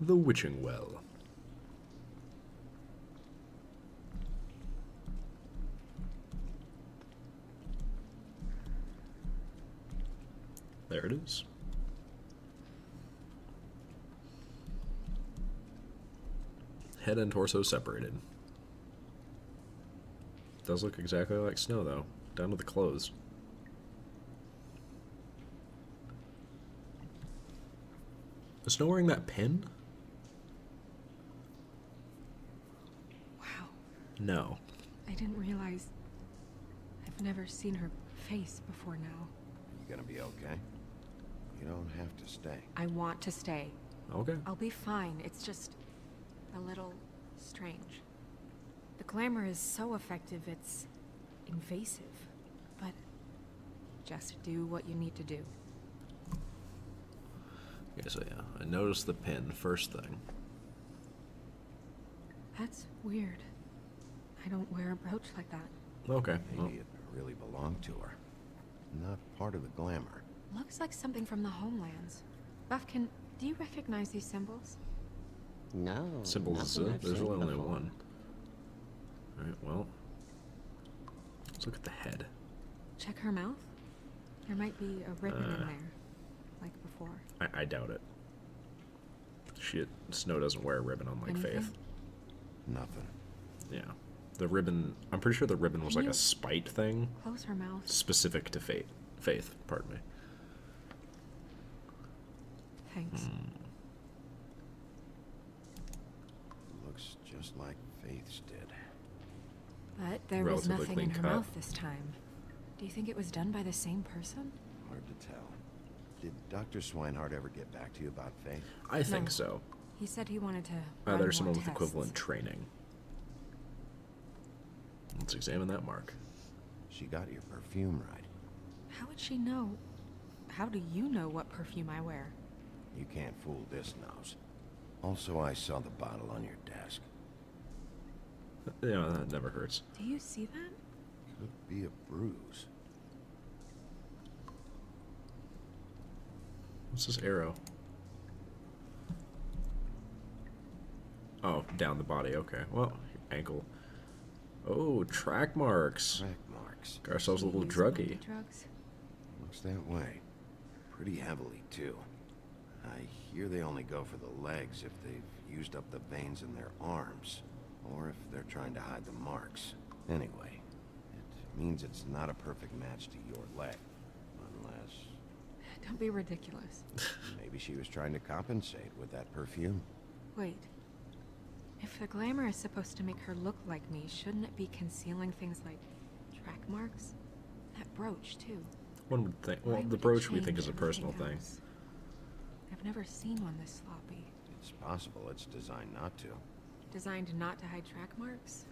the Witching Well. There it is. Head and torso separated. Does look exactly like snow, though. Down to the clothes. Is Snow wearing that pin? Wow. No. I didn't realize... I've never seen her face before now. You gonna be okay? You don't have to stay. I want to stay. Okay. I'll be fine. It's just a little strange. The glamour is so effective, it's invasive. But just do what you need to do. Okay, so yeah, I noticed the pin first thing. That's weird. I don't wear a brooch like that. Okay. Maybe it really belonged to her. Not part of the glamour. Looks like something from the homelands. Buffkin, do you recognize these symbols? No. Symbols, there's really only one. Alright, well. Let's look at the head. Check her mouth? There might be a ribbon in there, like before. I doubt it. Shit, Snow doesn't wear a ribbon on like Faith. Nothing. Yeah. The ribbon, I'm pretty sure the ribbon was like a spite thing. Close her mouth. Specific to Faith. Faith, pardon me. Thanks. Looks just like Faith's did. But there was nothing in her mouth this time. Do you think it was done by the same person? Hard to tell. Did Dr. Swinehart ever get back to you about Faith? I think so. He said he wanted to run there's someone with equivalent training. Let's examine that mark. She got your perfume right. How would she know? How do you know what perfume I wear? You can't fool this nose. Also, I saw the bottle on your desk. Yeah, that never hurts. Do you see that? Could be a bruise. What's this arrow? Oh, down the body. Okay. Well, ankle. Oh, track marks. Track marks. Got ourselves a little druggy. Looks that way. Pretty heavily too. I hear they only go for the legs if they've used up the veins in their arms, or if they're trying to hide the marks. Anyway, it means it's not a perfect match to your leg, unless. Don't be ridiculous. Maybe she was trying to compensate with that perfume. Wait. If the glamour is supposed to make her look like me, shouldn't it be concealing things like track marks? That brooch, too. One would think. Well, the brooch we think is a personal thing. I've never seen one this sloppy. It's possible it's designed not to. Designed not to hide track marks?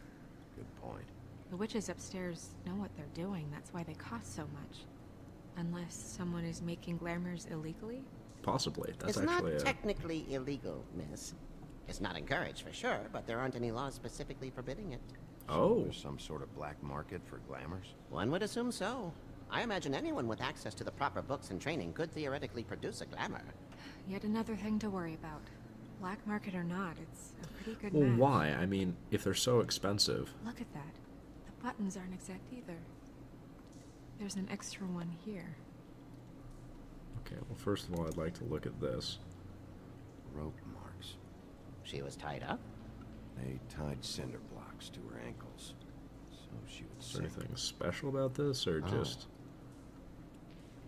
Good point. The witches upstairs know what they're doing. That's why they cost so much. Unless someone is making glamours illegally? Possibly. That's actually It's not technically illegal, miss. It's not encouraged for sure, but there aren't any laws specifically forbidding it. Oh. So there's some sort of black market for glamours? One would assume so. I imagine anyone with access to the proper books and training could theoretically produce a glamour. Yet another thing to worry about. Black market or not, it's a pretty good match. Well, why? I mean, if they're so expensive. Look at that. The buttons aren't exact either. There's an extra one here. Okay, well, first of all, I'd like to look at this. Rope marks. She was tied up? They tied cinder blocks to her ankles. So she would say. Is there anything special about this, or just...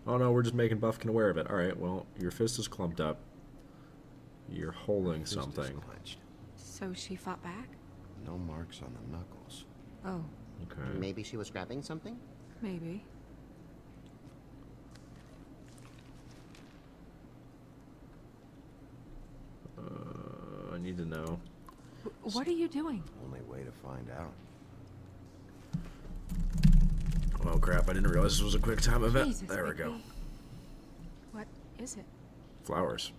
Oh, no, we're just making Buffkin aware of it. All right, well, your fist is clumped up. You're holding something. So she fought back? No marks on the knuckles. Oh. Okay. Maybe she was grabbing something? Maybe. I need to know. What are you doing? Only way to find out. Oh crap, I didn't realize this was a quick time event. Jesus, there we go. What is it? Flowers.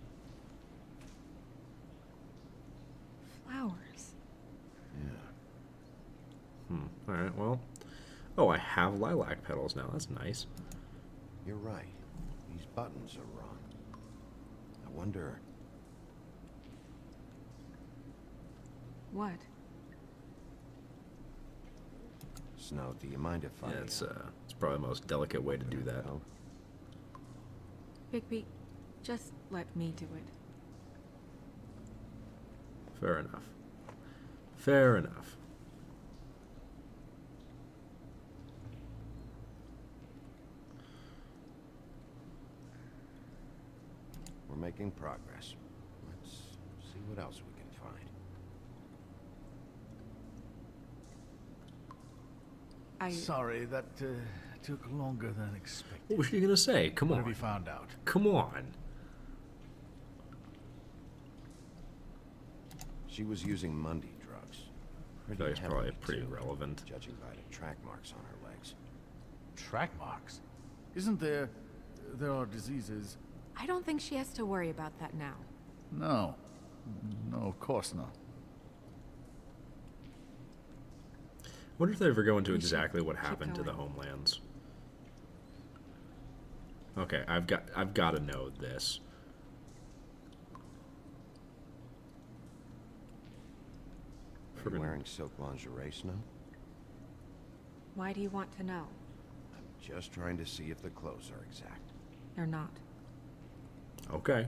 Flowers? Yeah. Hmm. Alright, well. Oh, I have lilac petals now. That's nice. You're right. These buttons are wrong. I wonder... What? Snow, do you mind if I... Yeah, it's probably the most delicate way to do that. Bigby, just let me do it. Fair enough. Fair enough. We're making progress. Let's see what else we can find. Sorry, that took longer than expected. What was you gonna say? Come on. What have you found out? Come on. She was using Mundy drugs. That's probably pretty relevant, judging by the track marks on her legs. Track marks? Isn't there? There are diseases. I don't think she has to worry about that now. No. No, of course not. I wonder if they ever go into exactly what happened to the homelands. Okay, I've got to know this. Are you wearing silk lingerie, Snow? Why do you want to know? I'm just trying to see if the clothes are exact. They're not. Okay.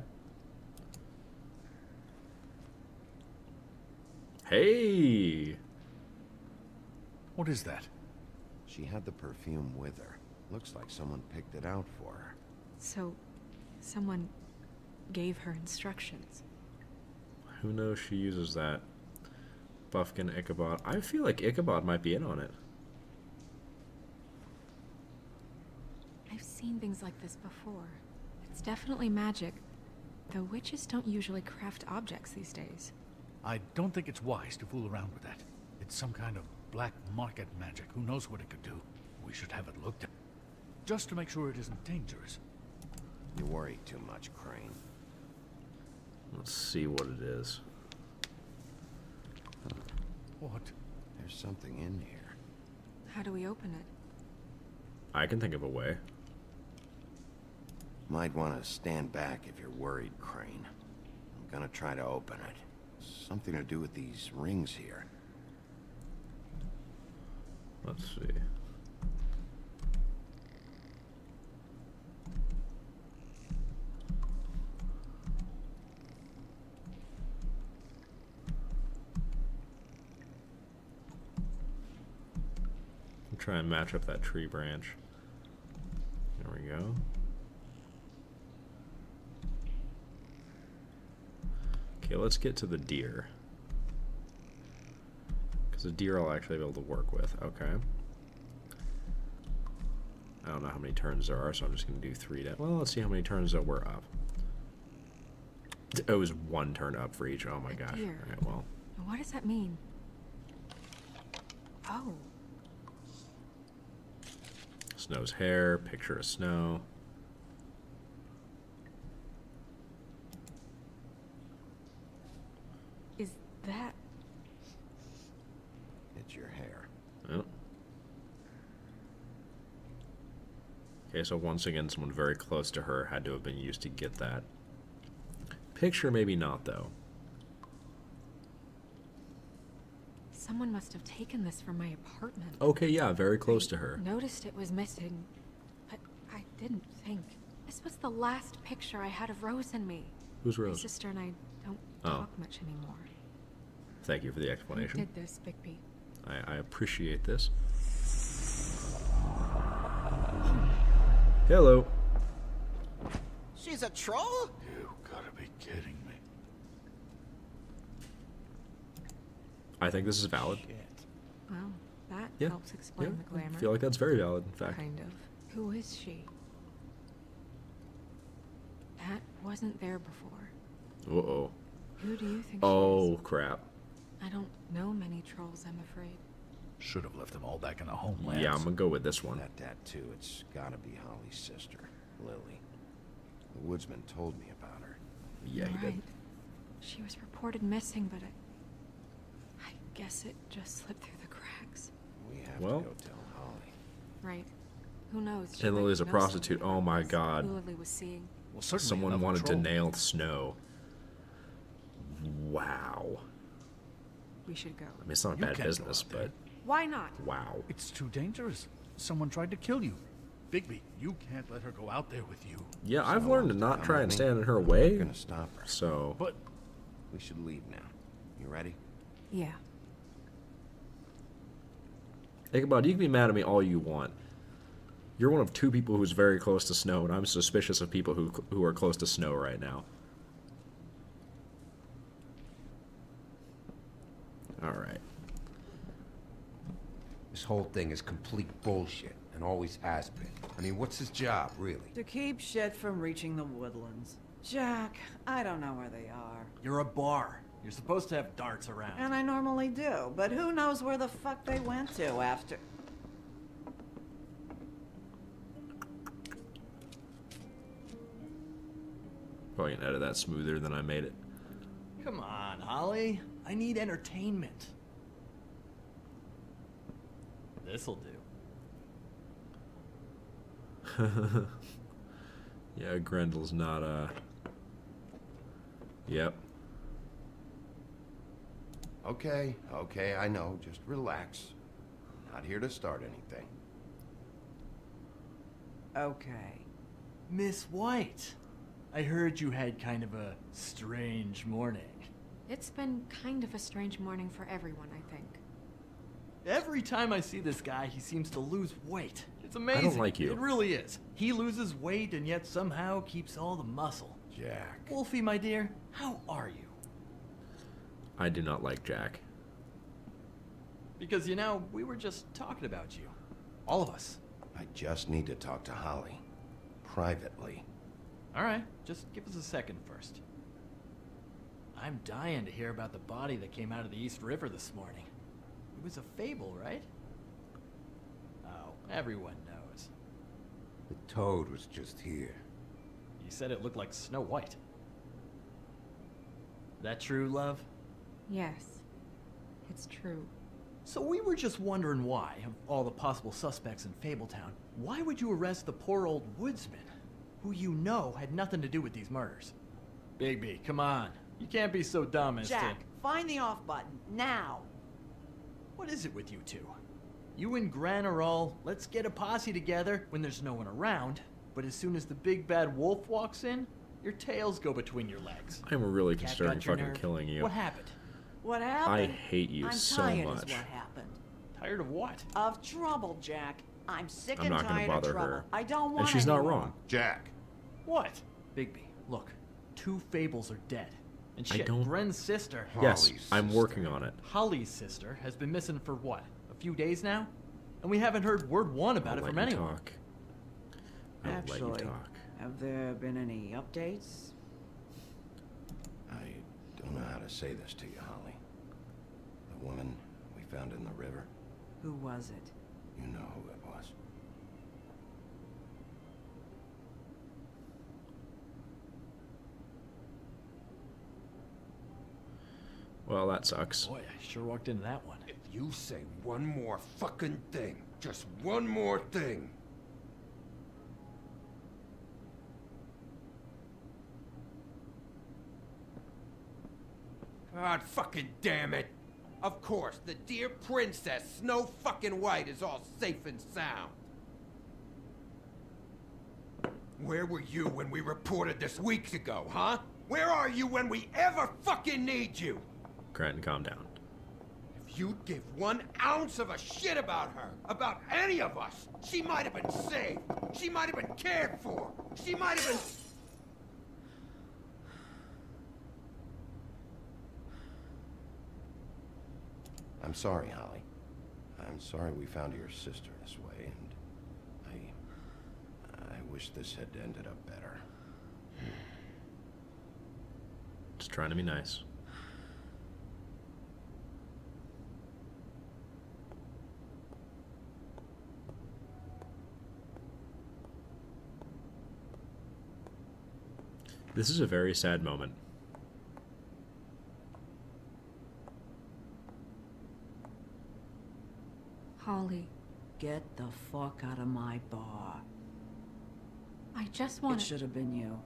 Hey! What is that? She had the perfume with her. Looks like someone picked it out for her. So, someone gave her instructions. Who knows she uses that? Buffkin, Ichabod. I feel like Ichabod might be in on it. I've seen things like this before. It's definitely magic, though witches don't usually craft objects these days. I don't think it's wise to fool around with that. It's some kind of black market magic. Who knows what it could do? We should have it looked at, just to make sure it isn't dangerous. You worry too much, Crane. Let's see what it is. Huh. What? There's something in here. How do we open it? I can think of a way. Might want to stand back if you're worried, Crane. I'm gonna try to open it. Something to do with these rings here. Let's see. I'll try and match up that tree branch. There we go. Okay, let's get to the deer. Because the deer I'll actually be able to work with. Okay. I don't know how many turns there are, so I'm just going to do 3 down. Well, let's see how many turns that we're up. It was 1 turn up for each. Oh my gosh. All right, well. What does that mean? Oh. Snow's hair, picture of Snow. That. It's your hair. Oh. Okay, so once again, someone very close to her had to have been used to get that. Picture maybe not, though. Someone must have taken this from my apartment. Okay, yeah, very close to her. Noticed it was missing, but I didn't think. This was the last picture I had of Rose and me. Who's Rose? My sister and I don't talk much anymore. Thank you for the explanation. You did this, Bigby. I appreciate this. Hello. She's a troll? You gotta be kidding me. I think this is valid. Shit. Well, that helps explain the glamour. I feel like that's very valid, in fact. Kind of. Who is she? That wasn't there before. Uh-oh. Who do you think she is? Oh, crap. I don't know many trolls, I'm afraid. Should have left them all back in the homeland. Yeah, I'm gonna go with this one. That tattoo, it's gotta be Holly's sister, Lily. The woodsman told me about her. Yeah, he did. She was reported missing, but I guess it just slipped through the cracks. We have to go tell Holly. Right. Who knows? And Lily's a prostitute. Oh my god. Lily was seeing. Well, someone wanted to nail Snow. Wow. We should go. I mean, it's not bad business, but... Why not? Wow. It's too dangerous. Someone tried to kill you. Bigby, you can't let her go out there with you. Yeah, so I've learned to not try and stand in her way. I'm gonna stop her. So... But... We should leave now. You ready? Yeah. Ichabod, you can be mad at me all you want. You're one of two people who's very close to snow, and I'm suspicious of people who are close to snow right now. Alright. This whole thing is complete bullshit, and always has been. I mean, what's his job, really? To keep shit from reaching the woodlands. Jack, I don't know where they are. You're a bar. You're supposed to have darts around. And I normally do, but who knows where the fuck they went to after... Probably gonna edit that smoother than I made it. Come on, Holly. I need entertainment. This'll do. Yeah, Grendel's not, Yep. Okay, okay, I know. Just relax. Not here to start anything. Okay. Miss White. I heard you had kind of a strange morning. It's been kind of a strange morning for everyone, I think. Every time I see this guy, he seems to lose weight. It's amazing. I don't like you. It really is. He loses weight and yet somehow keeps all the muscle. Jack. Wolfie, my dear, how are you? I do not like Jack. Because, you know, we were just talking about you. All of us. I just need to talk to Holly. Privately. All right, just give us a second first. I'm dying to hear about the body that came out of the East River this morning. It was a fable, right? Oh, everyone knows. The toad was just here. You said it looked like Snow White. That true, love? Yes, it's true. So we were just wondering why, of all the possible suspects in Fabletown, why would you arrest the poor old woodsman? Who you know had nothing to do with these murders. Bigby, come on. You can't be so dumb as to... Jack, find the off button, now. What is it with you two? You and Gran are all, let's get a posse together when there's no one around, but as soon as the big bad wolf walks in, your tails go between your legs. I'm really concerned with fucking killing you. What happened? What happened? I hate you so much. I'm tired is what happened. Tired of what? Of trouble, Jack. I'm sick and tired of trouble. I don't want to. And she's not wrong. Jack. What? Bigby, look. Two fables are dead. And shit, Gren's sister... Yes, I'm working on it. Holly's sister has been missing for what? A few days now? And we haven't heard word one about it from anyone. Actually, have there been any updates? I don't know how to say this to you, Holly. The woman we found in the river. Who was it? You know who it was. Well, that sucks. Boy, I sure walked into that one. If you say one more fucking thing, just one more thing. God fucking damn it. Of course, the dear princess, Snow fucking White, is all safe and sound. Where were you when we reported this weeks ago, huh? Where are you when we ever fucking need you? Grant, calm down. If you'd give 1 ounce of a shit about her, about any of us, she might have been saved. She might have been cared for. She might have been... I'm sorry, Holly. I'm sorry we found your sister this way, and I wish this had ended up better. Just trying to be nice. This is a very sad moment. Holly. Get the fuck out of my bar. I just want to... It should have been you.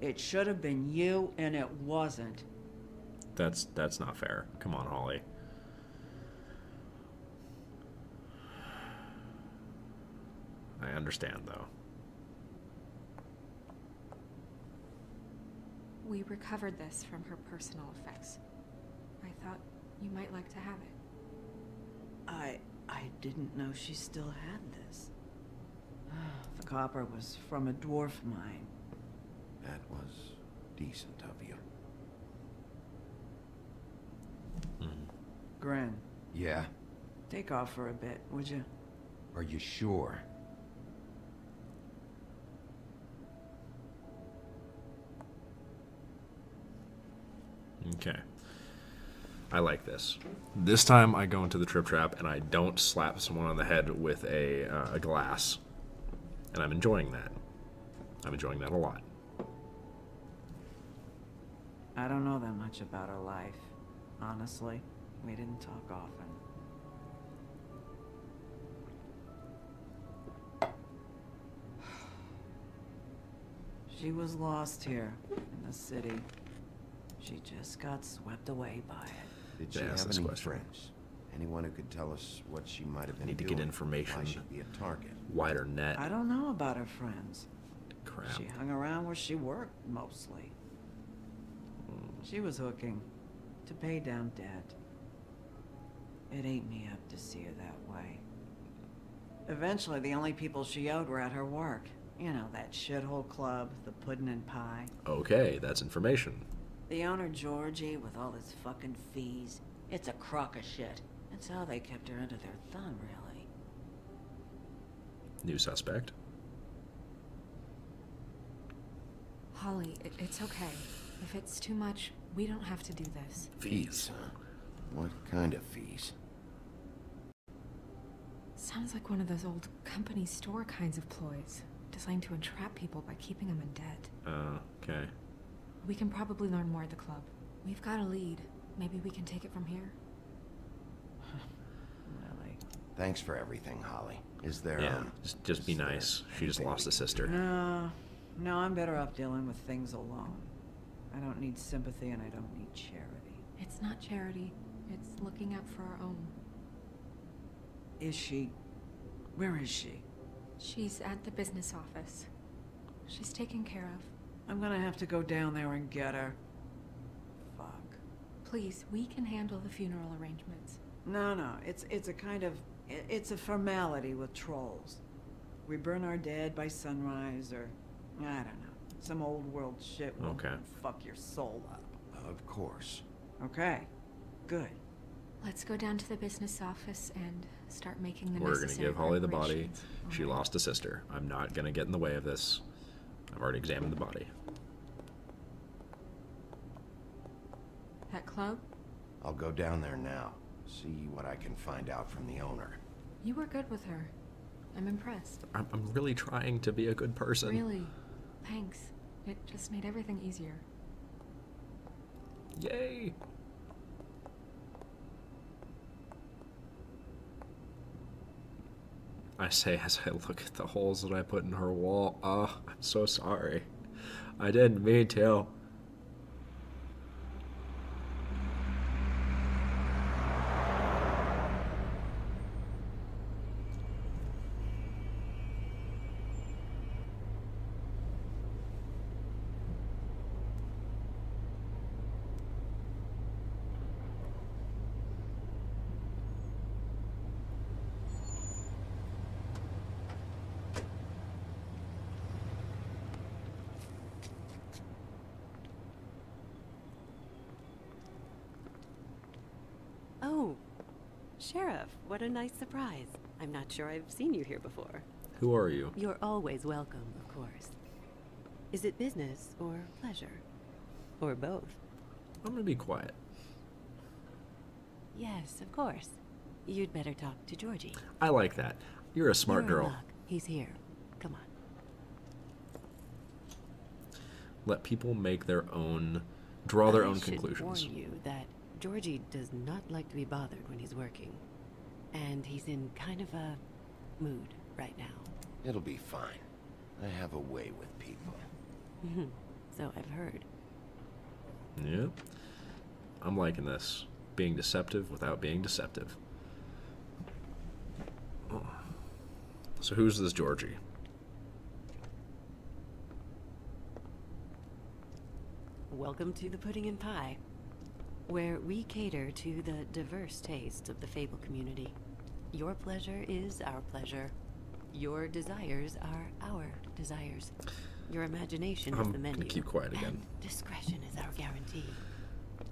It should have been you, and it wasn't. That's not fair. Come on, Holly. understand, though. We recovered this from her personal effects. I thought you might like to have it. I didn't know she still had this. The copper was from a dwarf mine. That was decent of you. Gran. Yeah? Take off for a bit, would you? Are you sure? Okay. I like this. This time I go into the trip trap and I don't slap someone on the head with a glass. And I'm enjoying that. I'm enjoying that a lot. I don't know that much about her life, honestly. We didn't talk often. She was lost here in the city. She just got swept away by it. Did she have any friends? Anyone who could tell us what she might have been doing? Need to get information. She'd be a target. Wider net. I don't know about her friends. Crap. She hung around where she worked mostly. She was hooking to pay down debt. It ate me up to see her that way. Eventually, the only people she owed were at her work. You know, that shithole club, the Puddin' and Pie. Okay, that's information. The owner, Georgie, with all his fucking fees. It's a crock of shit. That's how they kept her under their thumb, really. New suspect. Holly, it's okay. If it's too much, we don't have to do this. Fees, huh? What kind of fees? Sounds like one of those old company store kinds of ploys, designed to entrap people by keeping them in debt. Okay. We can probably learn more at the club. We've got a lead. Maybe we can take it from here. Really? Thanks for everything, Holly. Is there? Yeah. Just be nice. She just lost a sister. No, I'm better off dealing with things alone. I don't need sympathy, and I don't need charity. It's not charity. It's looking out for our own. Is she? Where is she? She's at the business office. She's taken care of. I'm gonna have to go down there and get her. Fuck. Please, we can handle the funeral arrangements. No, it's a kind of... It's a formality with trolls. We burn our dead by sunrise, or... I don't know. Some old world shit will fuck your soul up. Of course. Okay. Good. Let's go down to the business office and start making the necessary preparations. We're gonna give Holly the body. Okay. She lost a sister. I'm not gonna get in the way of this. I've already examined the body. That club? I'll go down there now. See what I can find out from the owner. You were good with her. I'm impressed. I'm really trying to be a good person. Really? Thanks. It just made everything easier. Yay! I say as I look at the holes that I put in her wall. Oh, I'm so sorry. I didn't mean to. Sheriff, what a nice surprise. I'm not sure I've seen you here before. Who are you? You're always welcome, of course. Is it business or pleasure? Or both? I'm gonna be quiet. Yes, of course. You'd better talk to Georgie. I like that. You're a smart girl. Look, he's here. Come on. Let people make their own... Draw their own conclusions. I should warn you that... Georgie does not like to be bothered when he's working. And he's in kind of a mood right now. It'll be fine. I have a way with people. So I've heard. Yeah. I'm liking this. Being deceptive without being deceptive. So who's this Georgie? Welcome to the Puddin' and Pie, where we cater to the diverse tastes of the Fable community. Your pleasure is our pleasure. Your desires are our desires. Your imagination is the menu. Keep quiet again. Discretion is our guarantee.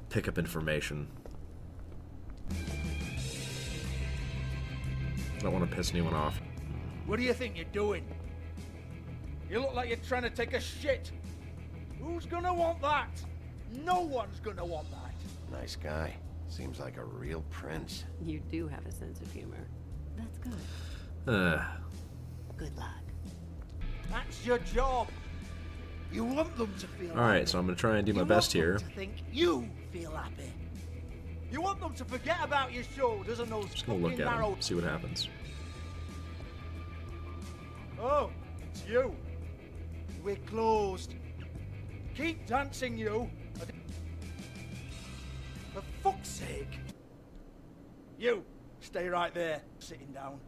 Pick up information. I don't want to piss anyone off. What do you think you're doing? You look like you're trying to take a shit. Who's gonna want that? No one's gonna want that. Nice guy. Seems like a real prince. You do have a sense of humor. That's good. Good luck. That's your job. You want them to feel happy. All right, so I'm gonna try and do my best here. Think you feel happy. You want them to forget about your shoulders and those. Just gonna look at him, see what happens. Oh, it's you. We're closed. Keep dancing, you. For fuck's sake. You, stay right there, sitting down.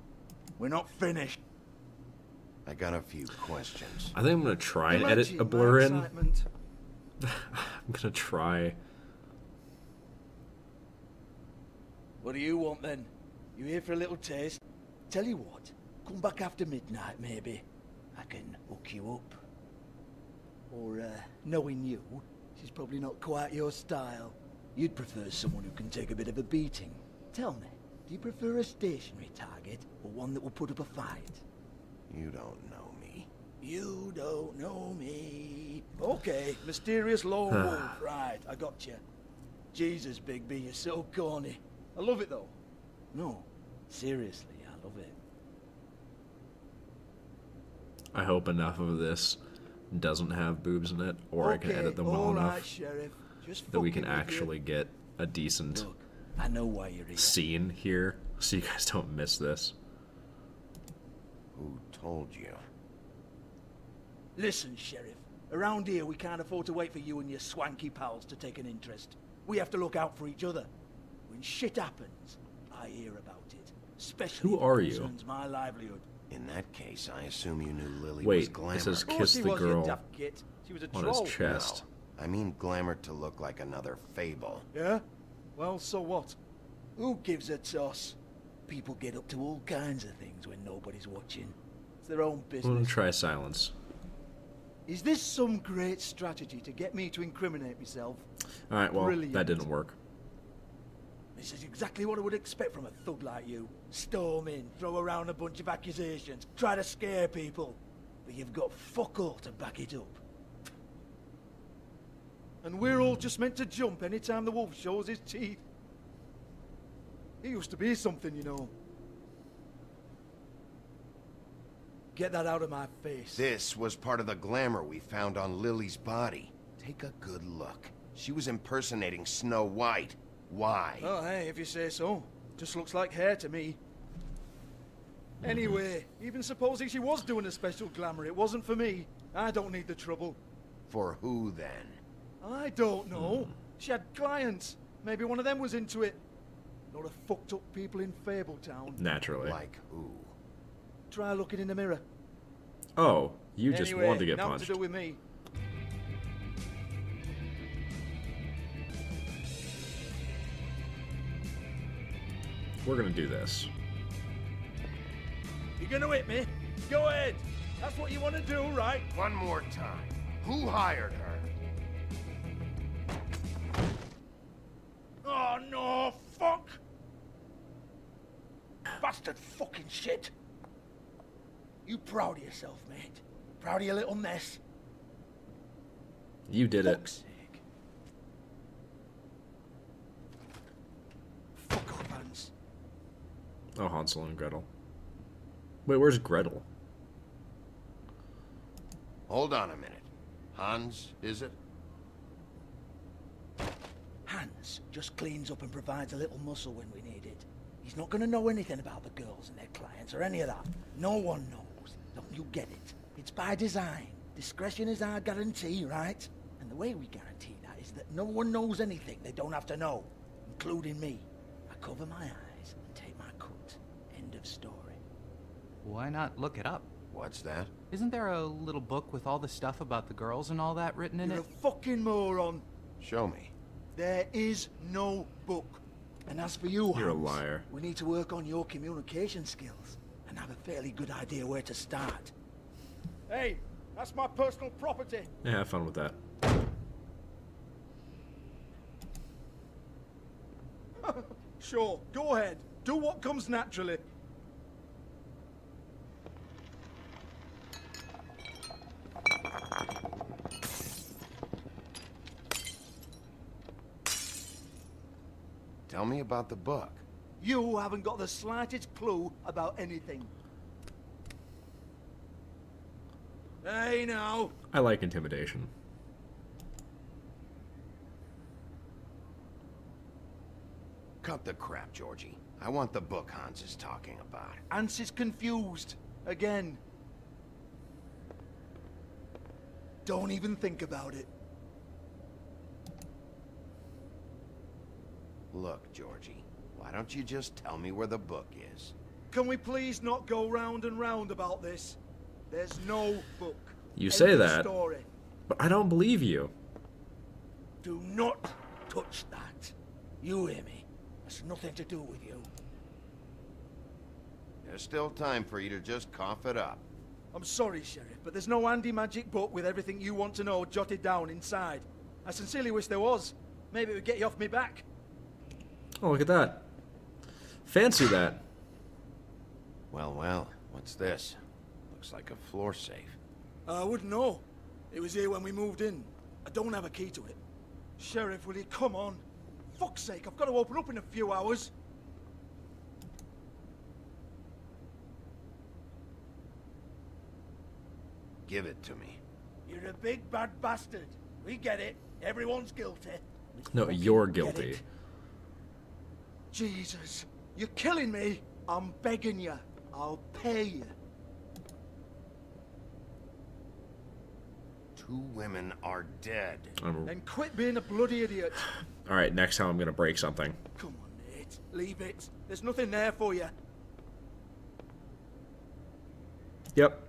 We're not finished. I got a few questions. I think I'm gonna try and edit a blur in. I'm gonna try. What do you want then? You here for a little taste? Tell you what, come back after midnight maybe. I can hook you up. Or knowing you, she's probably not quite your style. You'd prefer someone who can take a bit of a beating. Tell me, do you prefer a stationary target or one that will put up a fight? You don't know me. You don't know me. Okay, mysterious lone wolf. Right, I got you. Jesus, Bigby, you're so corny. I love it though. No, seriously, I love it. I hope enough of this doesn't have boobs in it, or I can edit them well enough that we can actually get a decent scene here, so you guys don't miss this. Who told you? Listen, Sheriff. Around here, we can't afford to wait for you and your swanky pals to take an interest. We have to look out for each other. When shit happens, I hear about it. Especially who are you? My livelihood. In that case, I assume you knew Lily was glamour. Wait, it says kiss the girl on his chest. No, I mean glamour to look like another Fable. Yeah? Well, so what? Who gives a toss? People get up to all kinds of things when nobody's watching. It's their own business. I'm gonna try silence. Is this some great strategy to get me to incriminate myself? All right, well, brilliant. That didn't work. This is exactly what I would expect from a thug like you. Storm in, throw around a bunch of accusations, try to scare people. But you've got fuck all to back it up. And we're all just meant to jump any time the wolf shows his teeth. It used to be something, you know. Get that out of my face. This was part of the glamour we found on Lily's body. Take a good look. She was impersonating Snow White. Why? Oh, hey, if you say so. Just looks like hair to me. Anyway, even supposing she was doing a special glamour, it wasn't for me. I don't need the trouble. For who, then? I don't know. She had clients. Maybe one of them was into it. Not a fucked up people in Fabletown. Naturally. Like who? Try looking in the mirror. Oh, you just wanted to get punched. To do with me. We're gonna do this. You're gonna hit me? Go ahead. That's what you want to do, right? One more time. Who hired her? Oh no, fuck! Bastard fucking shit. You proud of yourself, mate? Proud of your little mess? You did it. Oh, Hansel and Gretel. Wait, where's Gretel? Hold on a minute. Hans, is it? Hans just cleans up and provides a little muscle when we need it. He's not going to know anything about the girls and their clients or any of that. No one knows. Don't you get it? It's by design. Discretion is our guarantee, right? And the way we guarantee that is that no one knows anything they don't have to know, including me. I cover my eyes. Story. Why not look it up? What's that? Isn't there a little book with all the stuff about the girls and all that written in it? You're a fucking moron. Show me. There is no book. And as for you, Hans, you're a liar. We need to work on your communication skills and have a fairly good idea where to start. Hey, that's my personal property. Yeah, have fun with that. Sure, go ahead. Do what comes naturally. Tell me about the book. You haven't got the slightest clue about anything. Hey, now. I like intimidation. Cut the crap, Georgie. I want the book Hans is talking about. Hans is confused. Again. Don't even think about it. Look, Georgie, why don't you just tell me where the book is? Can we please not go round and round about this? There's no book. You say that, but I don't believe you. Do not touch that. You hear me? It's nothing to do with you. There's still time for you to just cough it up. I'm sorry, Sheriff, but there's no handy magic book with everything you want to know jotted down inside. I sincerely wish there was. Maybe it would get you off me back. Oh, look at that. Fancy that. Well, well, what's this? Looks like a floor safe. I wouldn't know. It was here when we moved in. I don't have a key to it. Sheriff, will you come on? Fuck's sake, I've got to open up in a few hours. Give it to me. You're a big bad bastard. We get it. Everyone's guilty. No, you're guilty. Jesus, you're killing me. I'm begging you. I'll pay you. Two women are dead. Then quit being a bloody idiot. All right, next time I'm gonna break something. Come on, mate. Leave it. There's nothing there for you. Yep.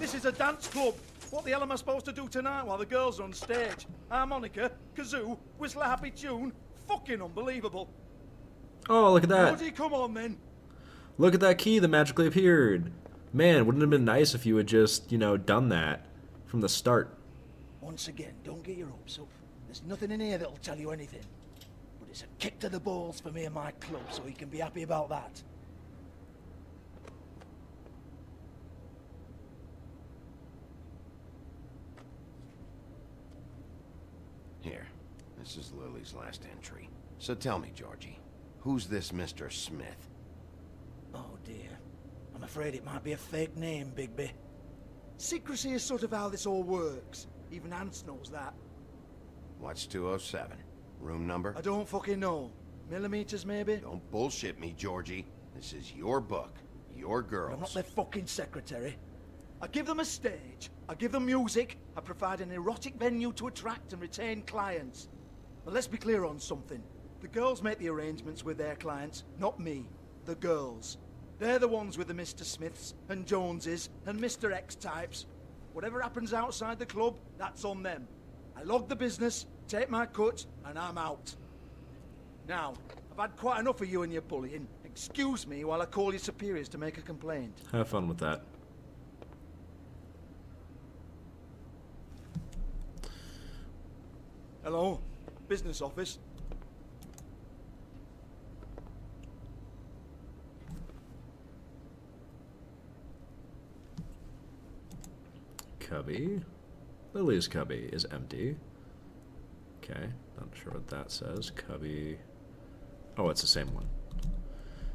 This is a dance club. What the hell am I supposed to do tonight while the girls are on stage? Harmonica, kazoo, whistle a happy tune. Fucking unbelievable. Oh, look at that. Georgie, come on, then. Look at that key that magically appeared. Man, wouldn't it have been nice if you had just, you know, done that from the start? Once again, don't get your hopes up. There's nothing in here that'll tell you anything. But it's a kick to the balls for me and my club, so he can be happy about that. Here, this is Lily's last entry. So tell me, Georgie, who's this Mr. Smith? Oh, dear. I'm afraid it might be a fake name, Bigby. Secrecy is sort of how this all works. Even Hans knows that. What's 207? Room number? I don't fucking know. Millimeters, maybe? Don't bullshit me, Georgie. This is your book. Your girls. I'm not their fucking secretary. I give them a stage. I give them music. I provide an erotic venue to attract and retain clients. But let's be clear on something. The girls make the arrangements with their clients, not me. The girls. They're the ones with the Mr. Smiths and Joneses and Mr. X types. Whatever happens outside the club, that's on them. I log the business, take my cut, and I'm out. Now, I've had quite enough of you and your bullying. Excuse me while I call your superiors to make a complaint. Have fun with that. Hello, business office. Cubby. Lily's cubby is empty. Okay, not sure what that says. Cubby. Oh, it's the same one.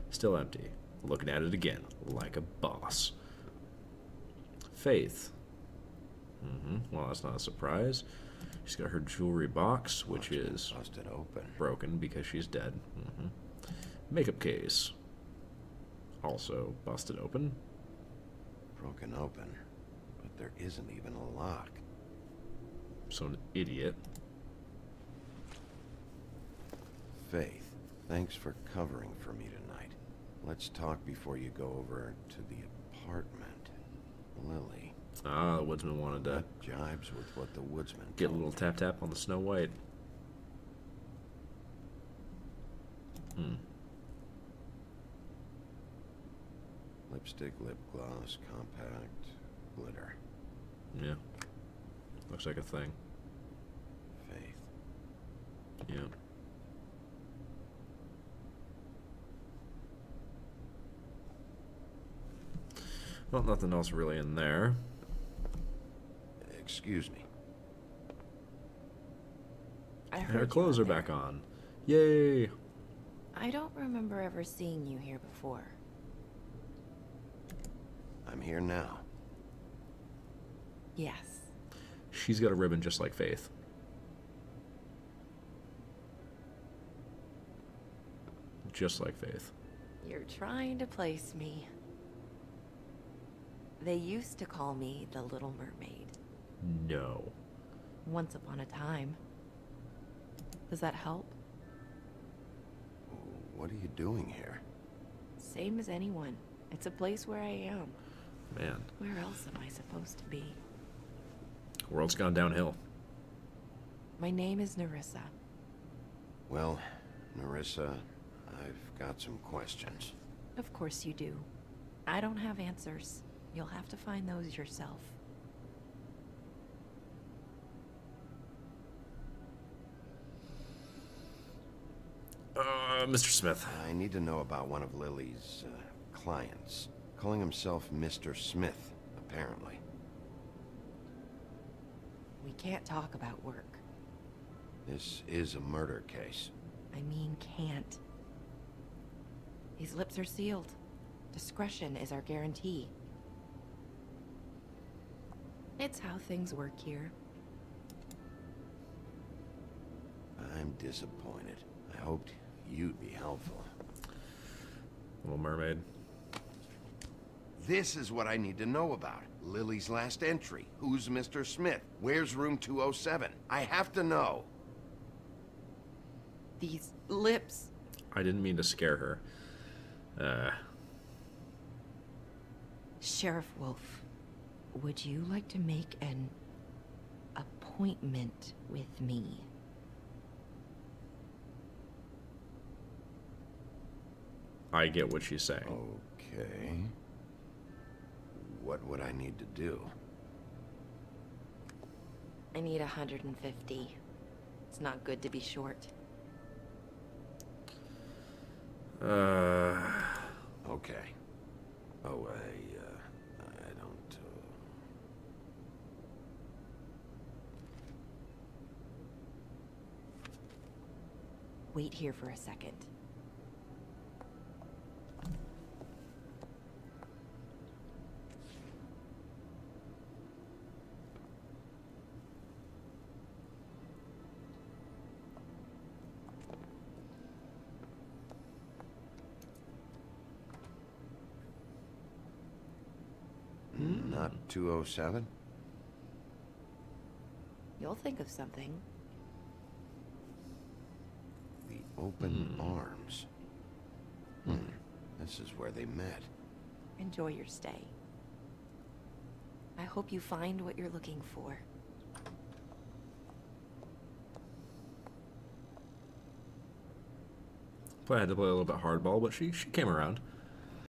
Still empty. Looking at it again, like a boss. Faith. Well, that's not a surprise. She's got her jewelry box, which is busted open, broken because she's dead. Makeup case. Also busted open. Broken open. There isn't even a lock. So an idiot. faith. Thanks for covering for me tonight. Let's talk before you go over to the apartment. Lily. Ah, the woodsman wanted to... That jibes with what the woodsman... Get a little tap-tap on the Snow White. Hmm. Lipstick, lip gloss, compact, glitter. Yeah. Looks like a thing. Faith. Yeah. Well, nothing else really in there. Excuse me. Her clothes are back on. Yay! I don't remember ever seeing you here before. I'm here now. Yes. She's got a ribbon just like Faith. Just like Faith. You're trying to place me. They used to call me the Little Mermaid. No. Once upon a time. Does that help? What are you doing here? Same as anyone. It's a place where I am. Man. Where else am I supposed to be? The world's gone downhill. My name is Nerissa. Well, Nerissa, I've got some questions. Of course you do. I don't have answers. You'll have to find those yourself. Mr. Smith. I need to know about one of Lily's clients. Calling himself Mr. Smith, apparently. We can't talk about work. This is a murder case. I mean, can't. These lips are sealed. Discretion is our guarantee. It's how things work here. I'm disappointed. I hoped you'd be helpful. Little Mermaid. This is what I need to know about. Lily's last entry. Who's Mr. Smith? Where's room 207? I have to know. These lips. I didn't mean to scare her. Sheriff Wolf. Would you like to make an appointment with me? I get what she's saying. Okay. What would I need to do? I need 150. It's not good to be short. Okay. Oh, Wait here for a second. Not 207? You'll think of something. Open arms. This is where they met. Enjoy your stay. I hope you find what you're looking for. I had to play a little bit hardball, but she came around.